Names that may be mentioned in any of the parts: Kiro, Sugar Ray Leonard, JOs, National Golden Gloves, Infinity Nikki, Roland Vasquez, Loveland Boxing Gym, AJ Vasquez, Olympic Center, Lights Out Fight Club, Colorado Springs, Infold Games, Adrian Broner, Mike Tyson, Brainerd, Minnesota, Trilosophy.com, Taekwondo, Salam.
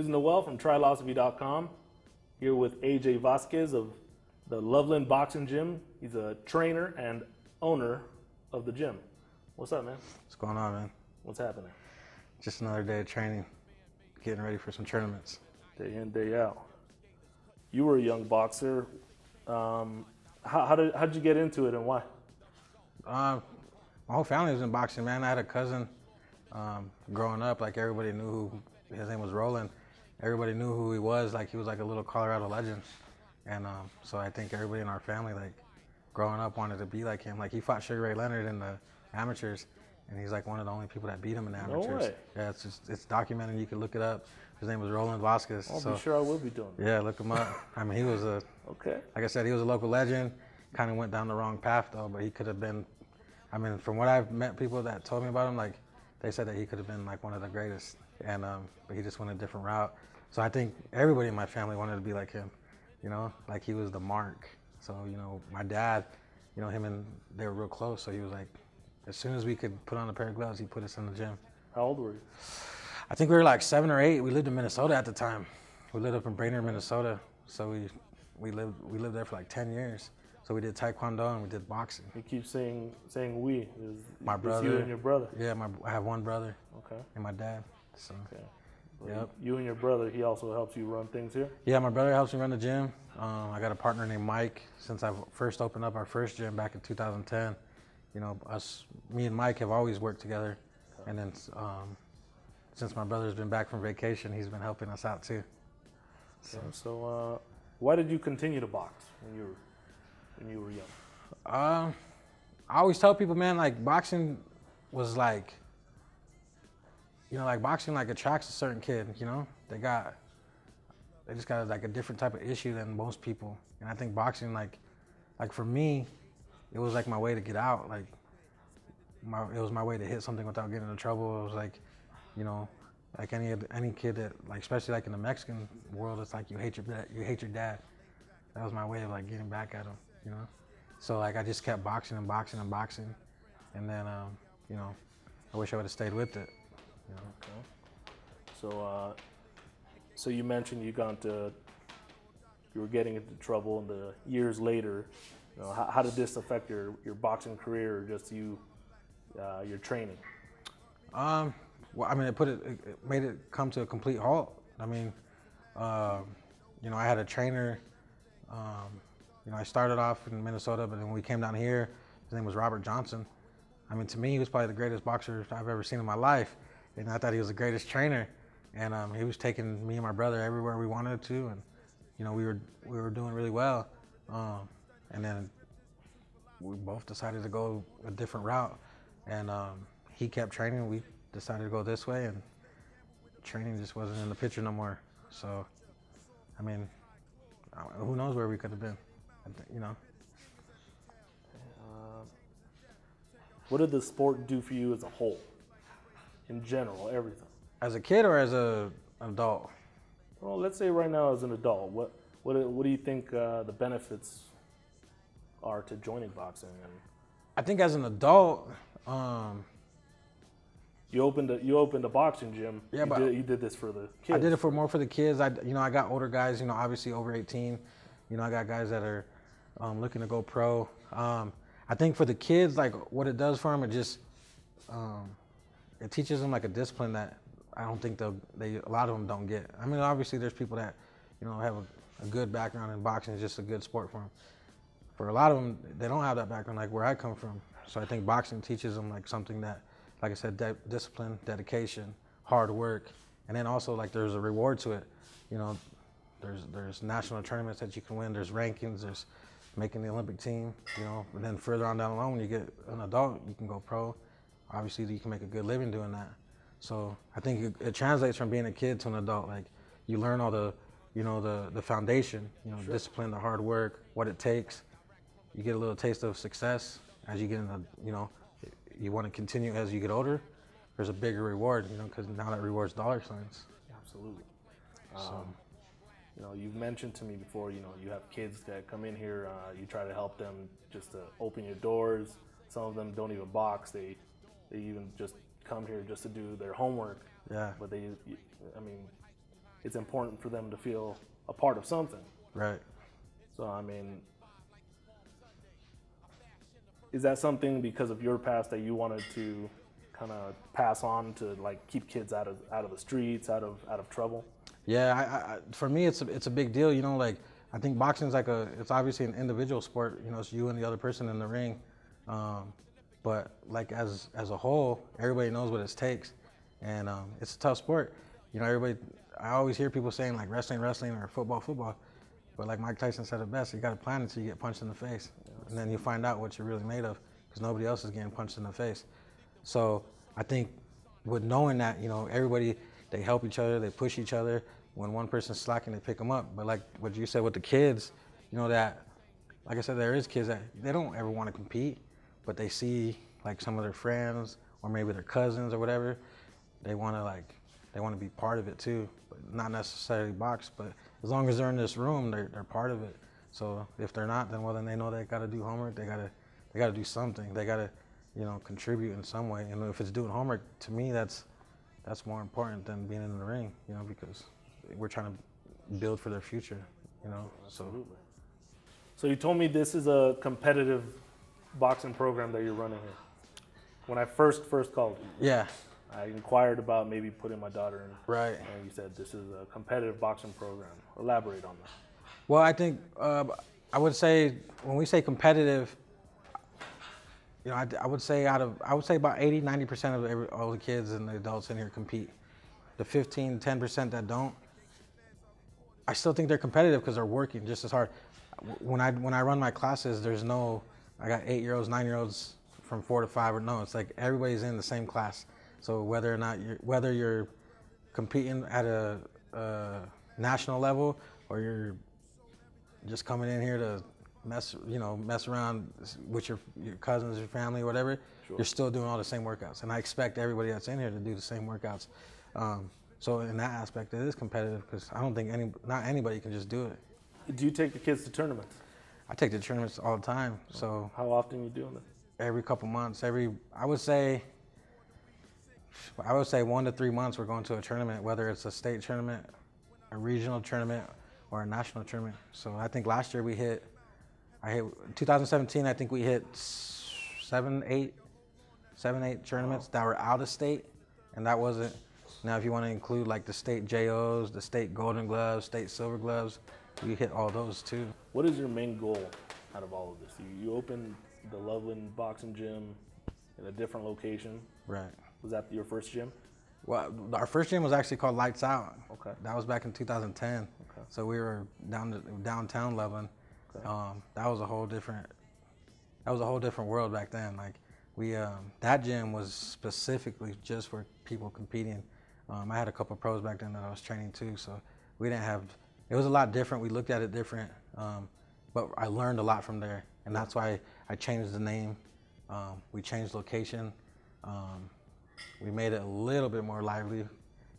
This is Noel from Trilosophy.com, here with AJ Vasquez of the Loveland Boxing Gym. He's a trainer and owner of the gym. What's up, man? What's going on, man? What's happening? Just another day of training, getting ready for some tournaments. Day in, day out. You were a young boxer. How'd you get into it and why? My whole family was in boxing, man. I had a cousin growing up, like everybody knew who, his name was Roland. Everybody knew who he was like a little Colorado legend. And so I think everybody in our family, like growing up, wanted to be like him. Like he fought Sugar Ray Leonard in the amateurs, and he's like one of the only people that beat him in the amateurs. No way. Yeah, it's documented. You can look it up. His name was Roland Vasquez. I'll be sure I will be doing that. Yeah, look him up. I mean, he was a like I said, he was a local legend. Kind of went down the wrong path though, but he could have been. I mean, from what I've met people that told me about him, like they said that he could have been like one of the greatest, and but he just went a different route. So I think everybody in my family wanted to be like him. You know, like he was the mark. So, you know, my dad, you know, him and they were real close. So he was like, as soon as we could put on a pair of gloves, he put us in the gym. How old were you? I think we were like 7 or 8. We lived in Minnesota at the time. We lived up in Brainerd, Minnesota. So we lived there for like 10 years. So we did Taekwondo and we did boxing. You keep saying we. My brother. You and your brother. Yeah, I have one brother. Okay. And my dad. So. Okay. Yep. You and your brother, he also helps you run things here? Yeah, my brother helps me run the gym. I got a partner named Mike. Since I first opened up our first gym back in 2010, you know, me and Mike have always worked together. Okay. And then since my brother's been back from vacation, he's been helping us out too. So, yeah, so why did you continue to box when you were young? I always tell people, man, like boxing was like, you know, like boxing like attracts a certain kid, you know? They just got like a different type of issue than most people. And I think boxing like for me, it was like my way to get out. Like it was my way to hit something without getting into trouble. It was like, you know, like any kid that like, especially like in the Mexican world, it's like you hate your dad. That was my way of like getting back at him, you know? So like I just kept boxing and boxing and boxing. And then, you know, I wish I would have stayed with it. Okay. So, so you mentioned you were getting into trouble, and the years later, you know, how did this affect your boxing career, or just your training? Well, I mean, it made it come to a complete halt. I mean, you know, I had a trainer. You know, I started off in Minnesota, but then when we came down here, his name was Robert Johnson. I mean, to me, he was probably the greatest boxer I've ever seen in my life. And I thought he was the greatest trainer, and he was taking me and my brother everywhere we wanted to, and you know we were doing really well, and then we both decided to go a different route, and he kept training. We decided to go this way, and training just wasn't in the picture no more. So, I mean, who knows where we could have been, you know. What did the sport do for you as a whole? In general, everything. As a kid or as an adult? Well, let's say right now as an adult, what do you think the benefits are to joining boxing? And I think as an adult, you opened a boxing gym. Yeah, you did this for the kids. I did it more for the kids. You know, I got older guys. You know, obviously over 18. You know, I got guys that are looking to go pro. I think for the kids, like what it does for them, it just it teaches them like a discipline that I don't think a lot of them don't get. I mean, obviously there's people that, you know, have a good background in boxing. It's just a good sport for them. For a lot of them, they don't have that background like where I come from. So I think boxing teaches them like something that, like I said, discipline, dedication, hard work. And then also like there's a reward to it. You know, there's national tournaments that you can win. There's rankings, there's making the Olympic team, you know, and then further on down the line when you get an adult, you can go pro. Obviously, you can make a good living doing that. So I think it translates from being a kid to an adult. Like you learn all the, you know, the foundation, you know, discipline, the hard work, what it takes. You get a little taste of success as you get in the, you know, you want to continue as you get older. There's a bigger reward, you know, because now that rewards dollar signs. Absolutely. So, you know, you've mentioned to me before, you know, you have kids that come in here. You try to help them just to open your doors. Some of them don't even box. They even just come here just to do their homework. Yeah. But I mean, it's important for them to feel a part of something. Right. So, I mean, is that something because of your past that you wanted to kind of pass on to, like, keep kids out of the streets, out of trouble? Yeah, I, for me, it's a big deal. You know, like, I think boxing is like it's obviously an individual sport. You know, it's you and the other person in the ring. But like as a whole, everybody knows what it takes, and it's a tough sport. You know, everybody. I always hear people saying like wrestling, or football. But like Mike Tyson said it best, you got to plan until you get punched in the face, and then you find out what you're really made of, because nobody else is getting punched in the face. So I think with knowing that, you know, everybody, they help each other, they push each other. When one person's slacking, they pick them up. But like what you said with the kids, you know, that, like I said, there is kids that they don't ever want to compete, but they see like some of their friends or maybe their cousins or whatever, they want to be part of it too, but not necessarily box. But as long as they're in this room, they're part of it. So if they're not, then well, then they know they got to do homework. They got to do something. They got to, you know, contribute in some way. And if it's doing homework, to me, that's more important than being in the ring. You know, because we're trying to build for their future. You know, absolutely. So you told me this is a competitive boxing program that you're running here. When I first called you, yeah, I inquired about maybe putting my daughter in. Right. And you said this is a competitive boxing program. Elaborate on that. Well, I think I would say when we say competitive, you know, I would say about 80, 90% of all the kids and the adults in here compete. The 15, 10% that don't, I still think they're competitive because they're working just as hard. When I run my classes, there's no, I got 8-year-olds, 9-year-olds from 4 to 5 or no. It's like everybody's in the same class. So whether or not you're competing at a national level or you're just coming in here to mess around with your cousins, your family, whatever, sure, you're still doing all the same workouts. And I expect everybody that's in here to do the same workouts. So in that aspect, it is competitive because I don't think anybody can just do it. Do you take the kids to tournaments? I take the tournaments all the time. So how often are you doing it? Every couple months. I would say 1 to 3 months we're going to a tournament, whether it's a state tournament, a regional tournament, or a national tournament. So I think last year 2017, I think we hit seven, eight tournaments that were out of state. And that wasn't, now if you want to include like the state JOs, the state Golden Gloves, state Silver Gloves, we hit all those too. What is your main goal out of all of this? You opened the Loveland Boxing Gym in a different location. Right. Was that your first gym? Well, our first gym was actually called Lights Out. Okay. That was back in 2010. Okay. So we were downtown Loveland. Okay. That was a whole different world back then. Like that gym was specifically just for people competing. I had a couple of pros back then that I was training too. So we didn't have. It was a lot different. We looked at it different. But I learned a lot from there, and that's why I changed the name. We changed location. We made it a little bit more lively,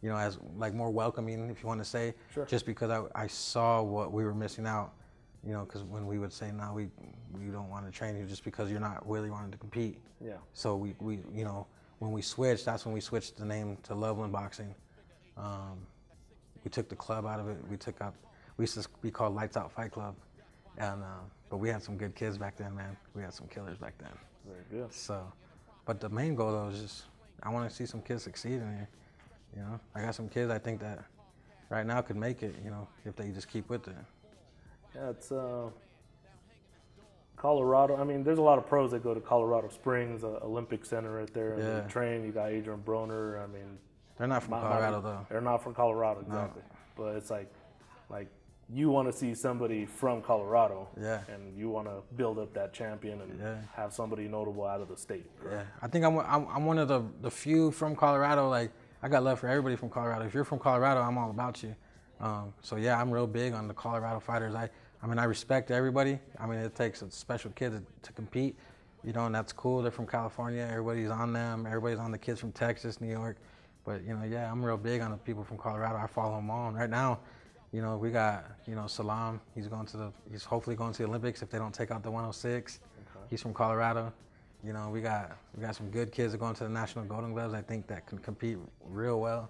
you know, as like more welcoming, if you want to say, sure, just because I saw what we were missing out, you know, because when we would say, no, we don't want to train you just because you're not really wanting to compete. Yeah. So we you know, when we switched, that's when we switched the name to Loveland Boxing. We took the club out of it. We used to be called Lights Out Fight Club. And, but we had some good kids back then, man. We had some killers back then. Very good. So, but the main goal though is just, I want to see some kids succeed in here, you know? I got some kids I think that right now could make it, you know, if they just keep with it. Yeah, it's Colorado. I mean, there's a lot of pros that go to Colorado Springs, Olympic Center right there, and yeah, they train. You got Adrian Broner. I mean, they're not from Colorado, though. They're not from Colorado, exactly. No. But it's like you want to see somebody from Colorado, yeah, and you want to build up that champion and yeah, have somebody notable out of the state. Right? Yeah, I think I'm one of the few from Colorado. Like I got love for everybody from Colorado. If you're from Colorado, I'm all about you. So yeah, I'm real big on the Colorado fighters. I mean, I respect everybody. I mean, it takes a special kid to compete, you know, and that's cool. They're from California. Everybody's on them. Everybody's on the kids from Texas, New York. But you know, yeah, I'm real big on the people from Colorado. I follow them all. And right now, you know, we got, you know, Salam, he's hopefully going to the Olympics if they don't take out the 106. Okay. He's from Colorado. You know, we got some good kids that are going to the National Golden Gloves, I think that can compete real well,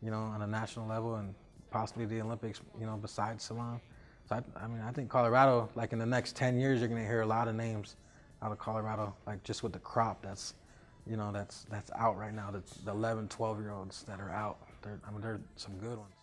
you know, on a national level. And possibly the Olympics, you know, besides Salam. So I mean, I think Colorado, like in the next 10 years, you're going to hear a lot of names out of Colorado, like just with the crop that's, you know, that's out right now. The 11, 12-year-olds that are out, I mean, they're some good ones.